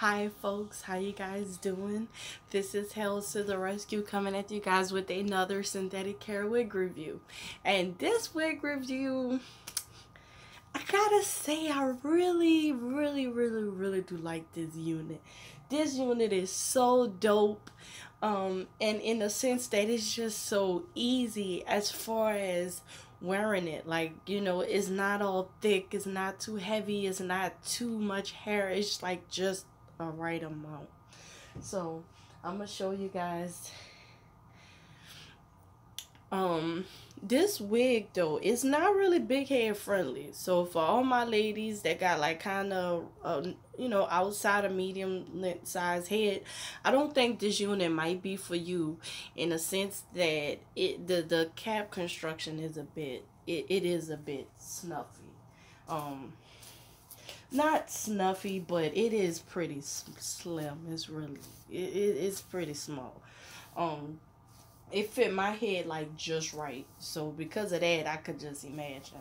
Hi folks, how you guys doing? This is HelstotheRescue coming at you guys with another synthetic hair wig review. And this wig review, I gotta say, I really do like this unit. This unit is so dope, and in the sense that it's just so easy as far as wearing it. Like, you know, it's not all thick, it's not too heavy, it's not too much hair, it's like just the right amount. So I'm gonna show you guys this wig. Though it's not really big hair friendly, so for all my ladies that got like kind of you know, outside of medium length size head, I don't think this unit might be for you, in the sense that the cap construction is a bit it is a bit snuffy. Not snuffy, but it is pretty slim. It's really, it's pretty small. It fit my head like just right, so because of that, I could just imagine.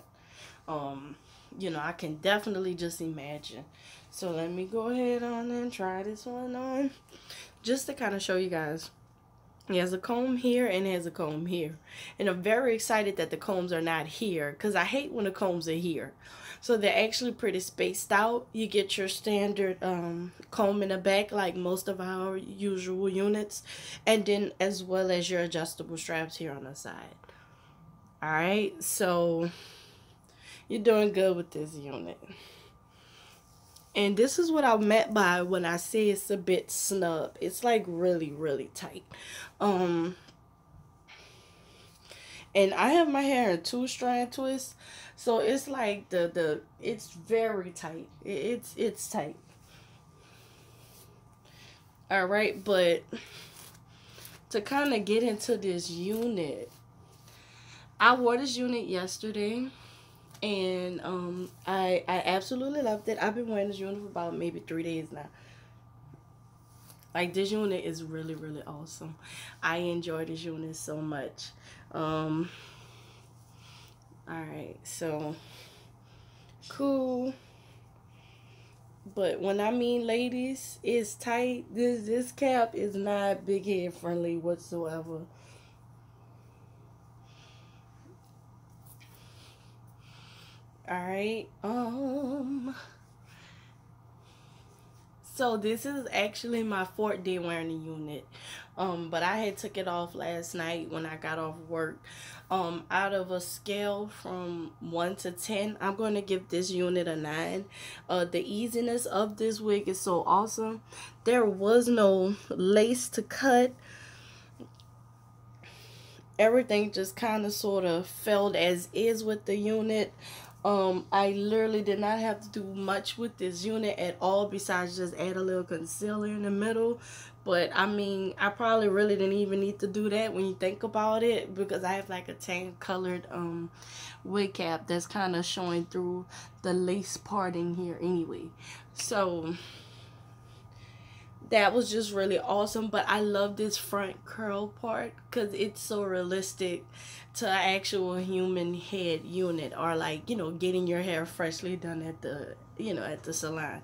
You know, I can definitely just imagine. So let me go ahead on and try this one on, just to kind of show you guys. He has a comb here and has a comb here. And I'm very excited that the combs are not here, because I hate when the combs are here. So they're actually pretty spaced out. You get your standard comb in the back like most of our usual units. And then as well as your adjustable straps here on the side. Alright, so you're doing good with this unit. And this is what I meant by when I say it's a bit snug. It's like really tight. And I have my hair in two strand twists, so it's like it's very tight. It's tight. All right, but to kind of get into this unit, I wore this unit yesterday. And I absolutely loved it. I've been wearing this unit for about maybe 3 days now. Like, this unit is really awesome. I enjoy this unit so much. Alright, so cool. But when I mean ladies, it's tight. This cap is not big head friendly whatsoever. Alright, so this is actually my 4th day wearing the unit, but I had took it off last night when I got off work. Out of a scale from 1 to 10, I'm going to give this unit a 9. The easiness of this wig is so awesome. There was no lace to cut. Everything just kind of sort of felt as is with the unit. I literally did not have to do much with this unit at all, besides just add a little concealer in the middle. But I mean, I probably really didn't even need to do that when you think about it, because I have like a tan colored wig cap that's kind of showing through the lace parting here anyway. So that was just really awesome. But I love this front curl part, because it's so realistic to an actual human head unit, or like, you know, getting your hair freshly done at the, you know, at the salon.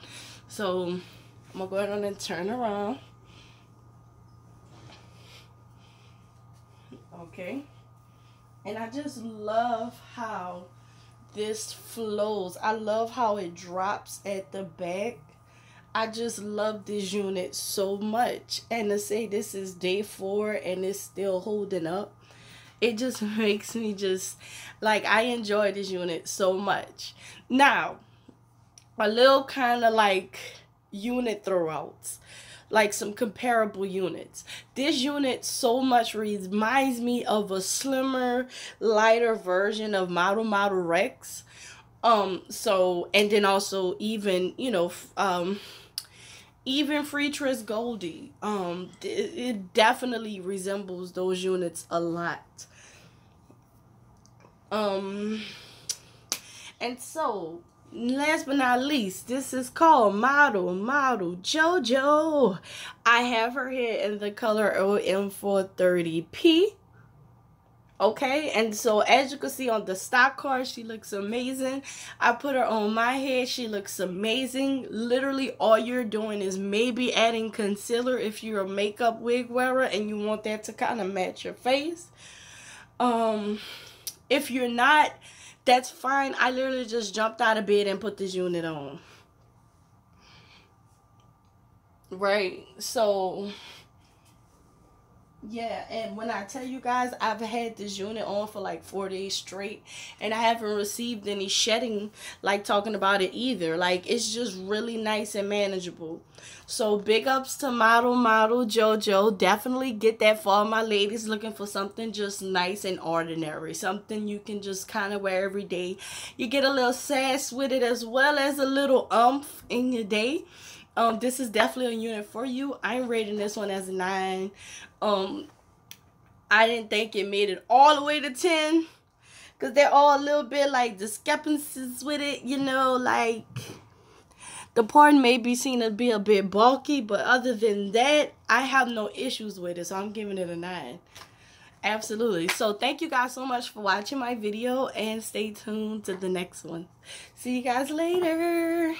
So I'm gonna go ahead and turn around. Okay, and I just love how this flows. I love how it drops at the back. I just love this unit so much, and to say this is day 4 and it's still holding up, it just makes me just like, I enjoy this unit so much. Now, a little kind of like unit throwouts, like some comparable units. This unit so much reminds me of a slimmer, lighter version of Model Model Rex. So, and then also even, you know, even Freetress Goldie, it definitely resembles those units a lot. And so, last but not least, this is called Model Model Jojo. I have her here in the color OM430P. Okay, and so as you can see on the stock car, she looks amazing. I put her on my head. She looks amazing. Literally all you're doing is maybe adding concealer if you're a makeup wig wearer and you want that to kind of match your face. If you're not, that's fine. I literally just jumped out of bed and put this unit on. Right, so... yeah, and when I tell you guys, I've had this unit on for like 4 days straight, and I haven't received any shedding, like talking about it either. Like, it's just really nice and manageable. So big ups to Model Model Jojo. Definitely get that for all my ladies looking for something just nice and ordinary. Something you can just kind of wear every day. You get a little sass with it as well as a little umph in your day. This is definitely a unit for you. I'm rating this one as a 9. I didn't think it made it all the way to 10, because they're all a little bit like discrepancies with it, you know, like the part may be seen to be a bit bulky, but other than that, I have no issues with it, so I'm giving it a 9. Absolutely. So thank you guys so much for watching my video, and stay tuned to the next one. See you guys later.